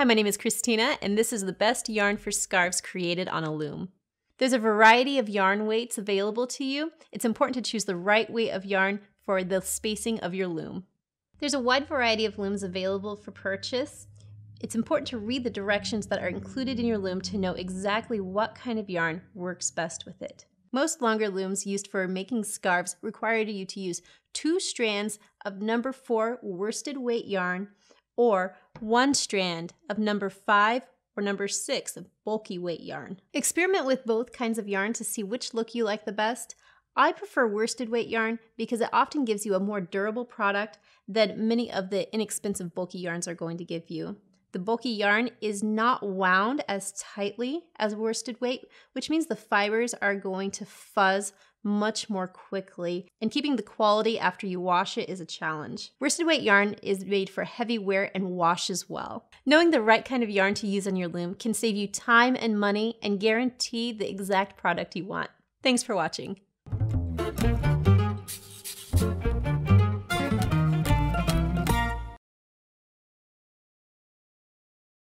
Hi, my name is Christina, and this is the best yarn for scarves created on a loom. There's a variety of yarn weights available to you. It's important to choose the right weight of yarn for the spacing of your loom. There's a wide variety of looms available for purchase. It's important to read the directions that are included in your loom to know exactly what kind of yarn works best with it. Most longer looms used for making scarves require you to use 2 strands of number 4 worsted weight yarn or 1 strand of number 5 or number 6 of bulky weight yarn. Experiment with both kinds of yarn to see which look you like the best. I prefer worsted weight yarn because it often gives you a more durable product than many of the inexpensive bulky yarns are going to give you. The bulky yarn is not wound as tightly as worsted weight, which means the fibers are going to fuzz much more quickly, and keeping the quality after you wash it is a challenge. Worsted weight yarn is made for heavy wear and washes well. Knowing the right kind of yarn to use on your loom can save you time and money and guarantee the exact product you want. Thanks for watching.